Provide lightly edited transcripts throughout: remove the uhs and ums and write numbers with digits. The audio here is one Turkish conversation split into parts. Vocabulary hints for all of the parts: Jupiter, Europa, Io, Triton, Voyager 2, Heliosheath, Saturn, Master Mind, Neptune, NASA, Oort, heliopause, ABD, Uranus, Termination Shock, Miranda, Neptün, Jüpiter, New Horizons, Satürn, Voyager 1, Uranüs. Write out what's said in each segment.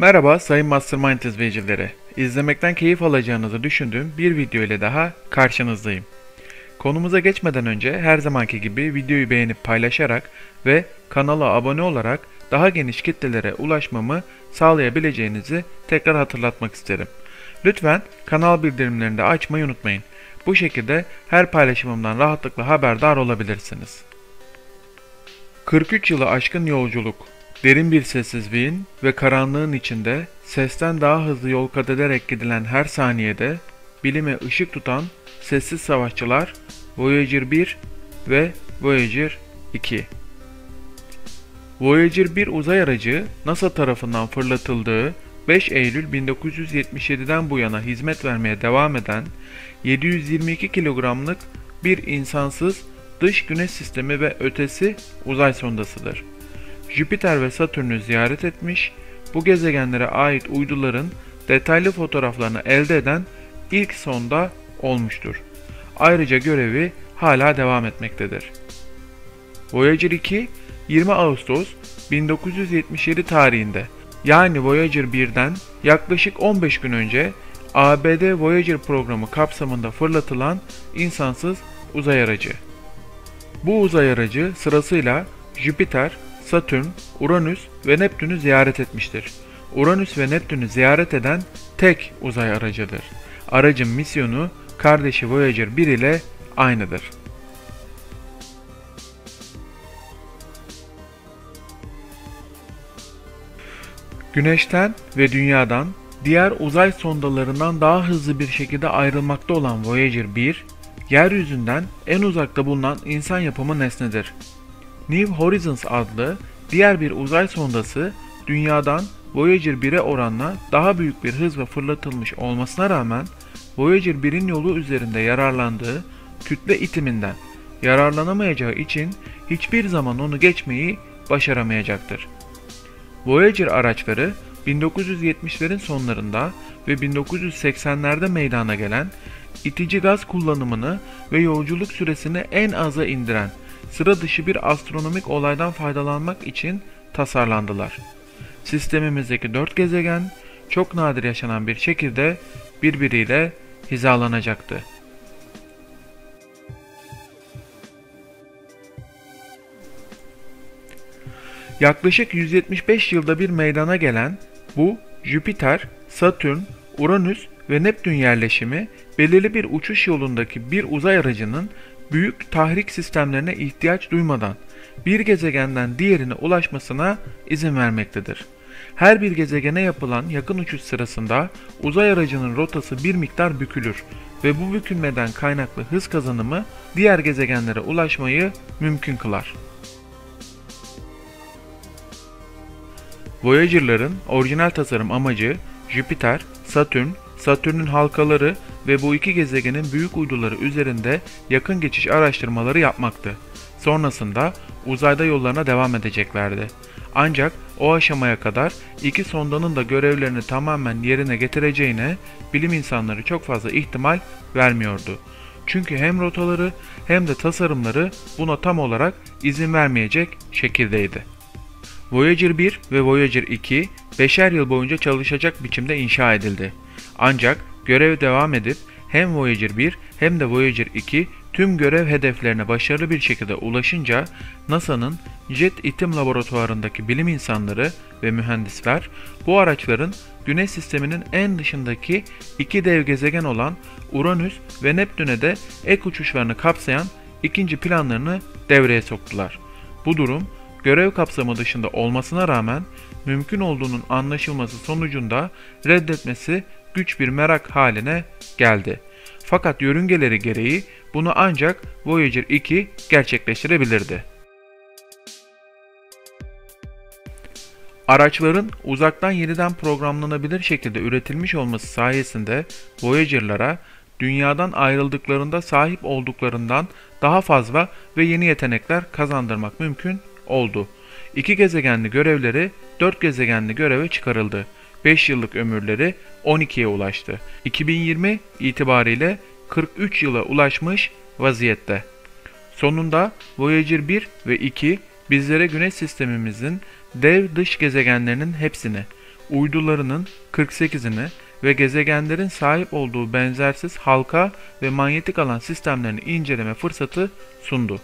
Merhaba sayın Mastermind izleyicileri. İzlemekten keyif alacağınızı düşündüğüm bir video ile daha karşınızdayım. Konumuza geçmeden önce her zamanki gibi videoyu beğenip paylaşarak ve kanala abone olarak daha geniş kitlelere ulaşmamı sağlayabileceğinizi tekrar hatırlatmak isterim. Lütfen kanal bildirimlerini de açmayı unutmayın. Bu şekilde her paylaşımımdan rahatlıkla haberdar olabilirsiniz. 43 yılı aşkın yolculuk, derin bir sessizliğin ve karanlığın içinde sesten daha hızlı yol kat ederek gidilen her saniyede bilime ışık tutan sessiz savaşçılar Voyager 1 ve Voyager 2. Voyager 1 uzay aracı NASA tarafından fırlatıldığı 5 Eylül 1977'den bu yana hizmet vermeye devam eden 722 kilogramlık bir insansız dış güneş sistemi ve ötesi uzay sondasıdır. Jüpiter ve Satürn'ü ziyaret etmiş, bu gezegenlere ait uyduların detaylı fotoğraflarını elde eden ilk sonda olmuştur. Ayrıca görevi hala devam etmektedir. Voyager 2, 20 Ağustos 1977 tarihinde, yani Voyager 1'den yaklaşık 15 gün önce ABD Voyager programı kapsamında fırlatılan insansız uzay aracı. Bu uzay aracı sırasıyla Jüpiter, Satürn, Uranüs ve Neptün'ü ziyaret etmiştir. Uranüs ve Neptün'ü ziyaret eden tek uzay aracıdır. Aracın misyonu kardeşi Voyager 1 ile aynıdır. Güneşten ve Dünya'dan diğer uzay sondalarından daha hızlı bir şekilde ayrılmakta olan Voyager 1, yeryüzünden en uzakta bulunan insan yapımı nesnedir. New Horizons adlı diğer bir uzay sondası Dünya'dan Voyager 1'e oranla daha büyük bir hızla fırlatılmış olmasına rağmen Voyager 1'in yolu üzerinde yararlandığı kütle itiminden yararlanamayacağı için hiçbir zaman onu geçmeyi başaramayacaktır. Voyager araçları 1970'lerin sonlarında ve 1980'lerde meydana gelen itici gaz kullanımını ve yolculuk süresini en aza indiren sıra dışı bir astronomik olaydan faydalanmak için tasarlandılar. Sistemimizdeki 4 gezegen çok nadir yaşanan bir şekilde birbiriyle hizalanacaktı. Yaklaşık 175 yılda bir meydana gelen bu Jüpiter, Satürn, Uranüs ve Neptün yerleşimi belirli bir uçuş yolundaki bir uzay aracının büyük tahrik sistemlerine ihtiyaç duymadan bir gezegenden diğerine ulaşmasına izin vermektedir. Her bir gezegene yapılan yakın uçuş sırasında uzay aracının rotası bir miktar bükülür ve bu bükülmeden kaynaklı hız kazanımı diğer gezegenlere ulaşmayı mümkün kılar. Voyager'ların orijinal tasarım amacı Jüpiter, Satürn, Satürn'ün halkaları ve bu iki gezegenin büyük uyduları üzerinde yakın geçiş araştırmaları yapmaktı. Sonrasında uzayda yollarına devam edeceklerdi. Ancak o aşamaya kadar iki sondanın da görevlerini tamamen yerine getireceğine bilim insanları çok fazla ihtimal vermiyordu. Çünkü hem rotaları hem de tasarımları buna tam olarak izin vermeyecek şekildeydi. Voyager 1 ve Voyager 2 5'er yıl boyunca çalışacak biçimde inşa edildi. Ancak görev devam edip hem Voyager 1 hem de Voyager 2 tüm görev hedeflerine başarılı bir şekilde ulaşınca NASA'nın Jet İtim Laboratuvarı'ndaki bilim insanları ve mühendisler bu araçların Güneş sisteminin en dışındaki iki dev gezegen olan Uranüs ve Neptün'e de ek uçuşlarını kapsayan ikinci planlarını devreye soktular. Bu durum görev kapsamı dışında olmasına rağmen mümkün olduğunun anlaşılması sonucunda reddetmesi güç bir merak haline geldi. Fakat yörüngeleri gereği bunu ancak Voyager 2 gerçekleştirebilirdi. Araçların uzaktan yeniden programlanabilir şekilde üretilmiş olması sayesinde Voyager'lara Dünya'dan ayrıldıklarında sahip olduklarından daha fazla ve yeni yetenekler kazandırmak mümkün oldu. 2 gezegenli görevleri 4 gezegenli göreve çıkarıldı. 5 yıllık ömürleri 12'ye ulaştı. 2020 itibariyle 43 yıla ulaşmış vaziyette. Sonunda Voyager 1 ve 2 bizlere Güneş sistemimizin dev dış gezegenlerinin hepsini, uydularının 48'ini ve gezegenlerin sahip olduğu benzersiz halka ve manyetik alan sistemlerini inceleme fırsatı sundu.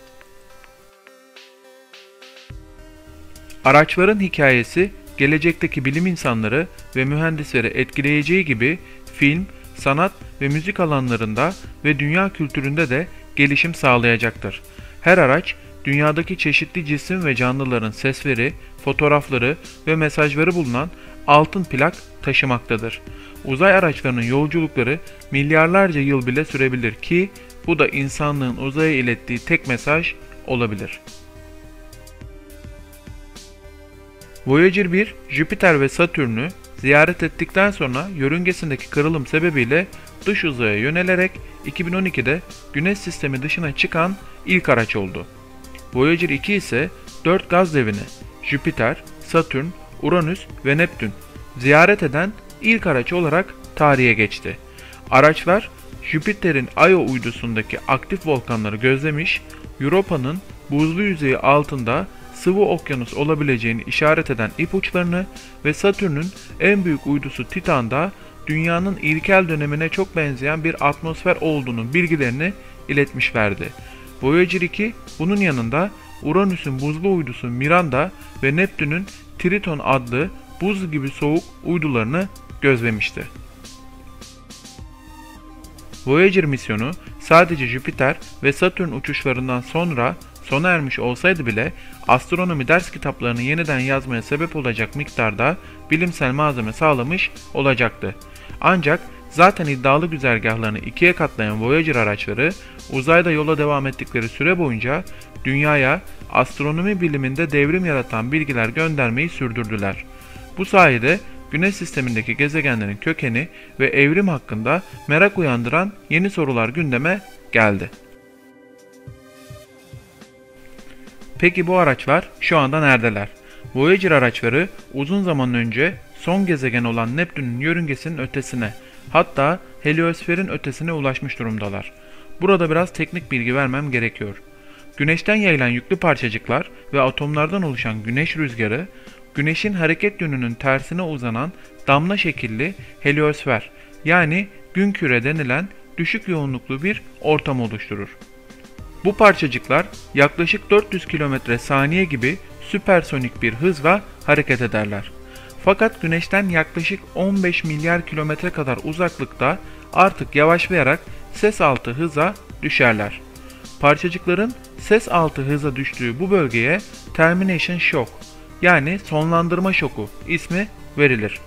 Araçların hikayesi, gelecekteki bilim insanları ve mühendisleri etkileyeceği gibi film, sanat ve müzik alanlarında ve dünya kültüründe de gelişim sağlayacaktır. Her araç, dünyadaki çeşitli cisim ve canlıların sesleri, fotoğrafları ve mesajları bulunan altın plak taşımaktadır. Uzay araçlarının yolculukları milyarlarca yıl bile sürebilir ki bu da insanlığın uzaya ilettiği tek mesaj olabilir. Voyager 1, Jüpiter ve Satürn'ü ziyaret ettikten sonra yörüngesindeki kırılım sebebiyle dış uzaya yönelerek 2012'de Güneş sistemi dışına çıkan ilk araç oldu. Voyager 2 ise 4 gaz devini Jüpiter, Satürn, Uranüs ve Neptün ziyaret eden ilk araç olarak tarihe geçti. Araçlar Jüpiter'in Io uydusundaki aktif volkanları gözlemiş, Europa'nın buzlu yüzeyi altında sıvı okyanus olabileceğini işaret eden ipuçlarını ve Satürn'ün en büyük uydusu Titan'da dünyanın ilkel dönemine çok benzeyen bir atmosfer olduğunun bilgilerini iletmişlerdi. Voyager 2 bunun yanında Uranüs'ün buzlu uydusu Miranda ve Neptün'ün Triton adlı buz gibi soğuk uydularını gözlemişti. Voyager misyonu sadece Jüpiter ve Satürn uçuşlarından sonra sona ermiş olsaydı bile astronomi ders kitaplarını yeniden yazmaya sebep olacak miktarda bilimsel malzeme sağlamış olacaktı. Ancak zaten iddialı güzergahlarını ikiye katlayan Voyager araçları uzayda yola devam ettikleri süre boyunca dünyaya astronomi biliminde devrim yaratan bilgiler göndermeyi sürdürdüler. Bu sayede Güneş sistemindeki gezegenlerin kökeni ve evrim hakkında merak uyandıran yeni sorular gündeme geldi. Peki bu araçlar şu anda neredeler? Voyager araçları uzun zaman önce son gezegen olan Neptün'ün yörüngesinin ötesine, hatta heliosferin ötesine ulaşmış durumdalar. Burada biraz teknik bilgi vermem gerekiyor. Güneşten yayılan yüklü parçacıklar ve atomlardan oluşan güneş rüzgarı, güneşin hareket yönünün tersine uzanan damla şekilli heliosfer, yani günküre denilen düşük yoğunluklu bir ortam oluşturur. Bu parçacıklar yaklaşık 400 km saniye gibi süpersonik bir hızla hareket ederler. Fakat Güneş'ten yaklaşık 15 milyar kilometre kadar uzaklıkta artık yavaşlayarak ses altı hıza düşerler. Parçacıkların ses altı hıza düştüğü bu bölgeye Termination Shock, yani sonlandırma şoku ismi verilir.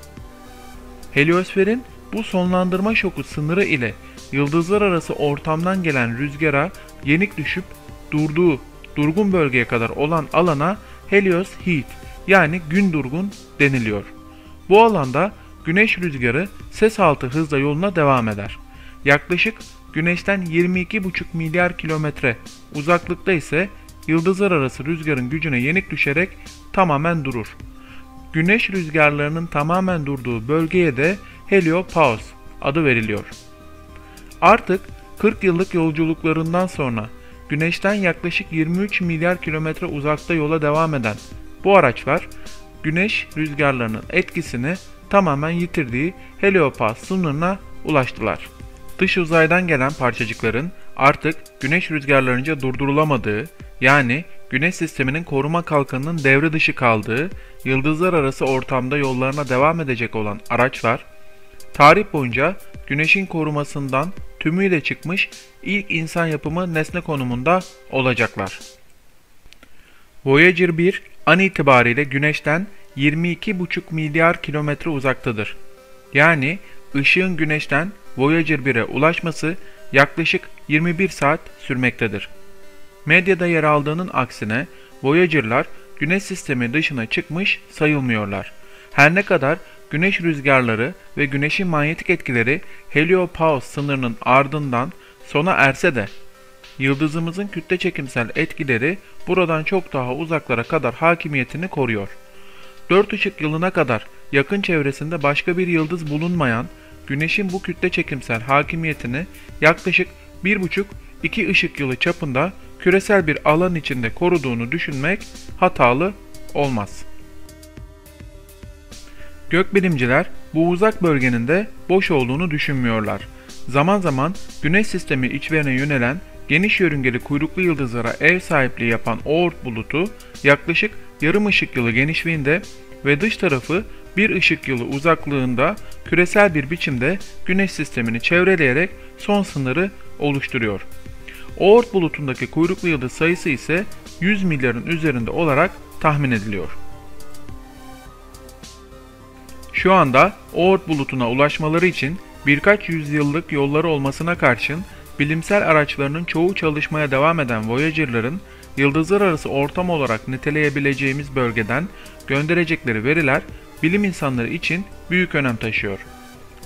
Heliosferin bu sonlandırma şoku sınırı ile yıldızlar arası ortamdan gelen rüzgara yenik düşüp durduğu durgun bölgeye kadar olan alana Heliosheath, yani gün durgun deniliyor. Bu alanda güneş rüzgarı ses altı hızla yoluna devam eder. Yaklaşık güneşten 22,5 milyar kilometre uzaklıkta ise yıldızlar arası rüzgarın gücüne yenik düşerek tamamen durur. Güneş rüzgarlarının tamamen durduğu bölgeye de heliopause adı veriliyor. Artık 40 yıllık yolculuklarından sonra Güneş'ten yaklaşık 23 milyar kilometre uzakta yola devam eden bu araçlar Güneş rüzgarlarının etkisini tamamen yitirdiği heliopause sınırına ulaştılar. Dış uzaydan gelen parçacıkların artık Güneş rüzgarlarınca durdurulamadığı, yani Güneş sisteminin koruma kalkanının devre dışı kaldığı, yıldızlar arası ortamda yollarına devam edecek olan araçlar, tarih boyunca Güneş'in korumasından tümüyle çıkmış ilk insan yapımı nesne konumunda olacaklar. Voyager 1 an itibariyle Güneş'ten 22,5 milyar kilometre uzaktadır. Yani ışığın Güneş'ten Voyager 1'e ulaşması yaklaşık 21 saat sürmektedir. Medyada yer aldığının aksine Voyager'lar Güneş sistemi dışına çıkmış sayılmıyorlar. Her ne kadar Güneş rüzgarları ve Güneş'in manyetik etkileri heliopause sınırının ardından sona erse de yıldızımızın kütle çekimsel etkileri buradan çok daha uzaklara kadar hakimiyetini koruyor. 4 ışık yılına kadar yakın çevresinde başka bir yıldız bulunmayan Güneş'in bu kütle çekimsel hakimiyetini yaklaşık 1,5-2 ışık yılı çapında küresel bir alan içinde koruduğunu düşünmek hatalı olmaz. Gökbilimciler bu uzak bölgenin de boş olduğunu düşünmüyorlar. Zaman zaman Güneş sistemi içlerine yönelen geniş yörüngeli kuyruklu yıldızlara ev sahipliği yapan Oort bulutu yaklaşık yarım ışık yılı genişliğinde ve dış tarafı bir ışık yılı uzaklığında küresel bir biçimde Güneş sistemini çevreleyerek son sınırı oluşturuyor. Oort bulutundaki kuyruklu yıldız sayısı ise 100 milyarın üzerinde olarak tahmin ediliyor. Şu anda Oort bulutuna ulaşmaları için birkaç yüzyıllık yolları olmasına karşın bilimsel araçlarının çoğu çalışmaya devam eden Voyager'ların yıldızlar arası ortam olarak niteleyebileceğimiz bölgeden gönderecekleri veriler bilim insanları için büyük önem taşıyor.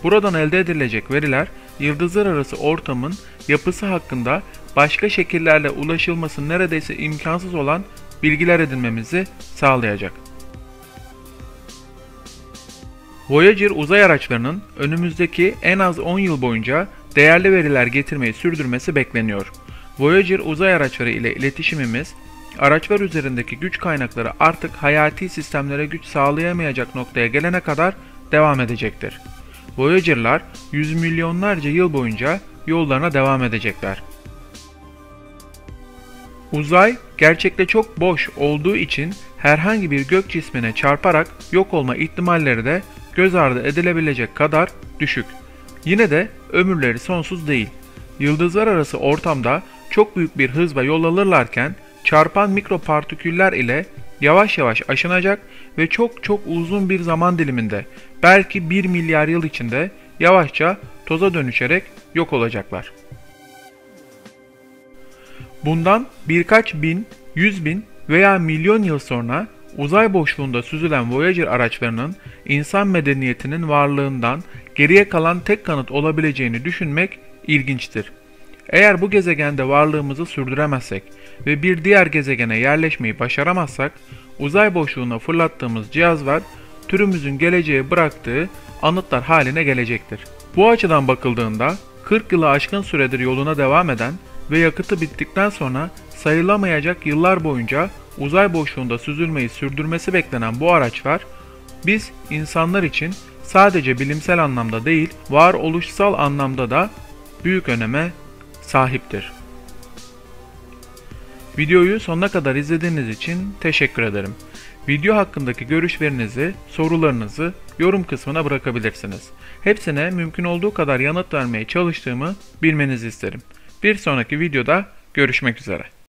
Buradan elde edilecek veriler yıldızlar arası ortamın yapısı hakkında başka şekillerle ulaşılması neredeyse imkansız olan bilgiler edinmemizi sağlayacak. Voyager uzay araçlarının önümüzdeki en az 10 yıl boyunca değerli veriler getirmeyi sürdürmesi bekleniyor. Voyager uzay araçları ile iletişimimiz, araçlar üzerindeki güç kaynakları artık hayati sistemlere güç sağlayamayacak noktaya gelene kadar devam edecektir. Voyager'lar yüz milyonlarca yıl boyunca yollarına devam edecekler. Uzay gerçekte çok boş olduğu için herhangi bir gök cismine çarparak yok olma ihtimalleri de göz ardı edilebilecek kadar düşük. Yine de ömürleri sonsuz değil. Yıldızlar arası ortamda çok büyük bir hızla yol alırlarken çarpan mikropartiküller ile yavaş yavaş aşınacak ve çok çok uzun bir zaman diliminde, belki 1 milyar yıl içinde yavaşça toza dönüşerek yok olacaklar. Bundan birkaç bin, 100 bin veya milyon yıl sonra uzay boşluğunda süzülen Voyager araçlarının insan medeniyetinin varlığından geriye kalan tek kanıt olabileceğini düşünmek ilginçtir. Eğer bu gezegende varlığımızı sürdüremezsek ve bir diğer gezegene yerleşmeyi başaramazsak, uzay boşluğuna fırlattığımız cihazlar türümüzün geleceğe bıraktığı anıtlar haline gelecektir. Bu açıdan bakıldığında 40 yılı aşkın süredir yoluna devam eden ve yakıtı bittikten sonra sayılamayacak yıllar boyunca uzay boşluğunda süzülmeyi sürdürmesi beklenen bu araçlar, biz insanlar için sadece bilimsel anlamda değil, varoluşsal anlamda da büyük öneme sahiptir. Videoyu sonuna kadar izlediğiniz için teşekkür ederim. Video hakkındaki görüşlerinizi, sorularınızı yorum kısmına bırakabilirsiniz. Hepsine mümkün olduğu kadar yanıt vermeye çalıştığımı bilmenizi isterim. Bir sonraki videoda görüşmek üzere.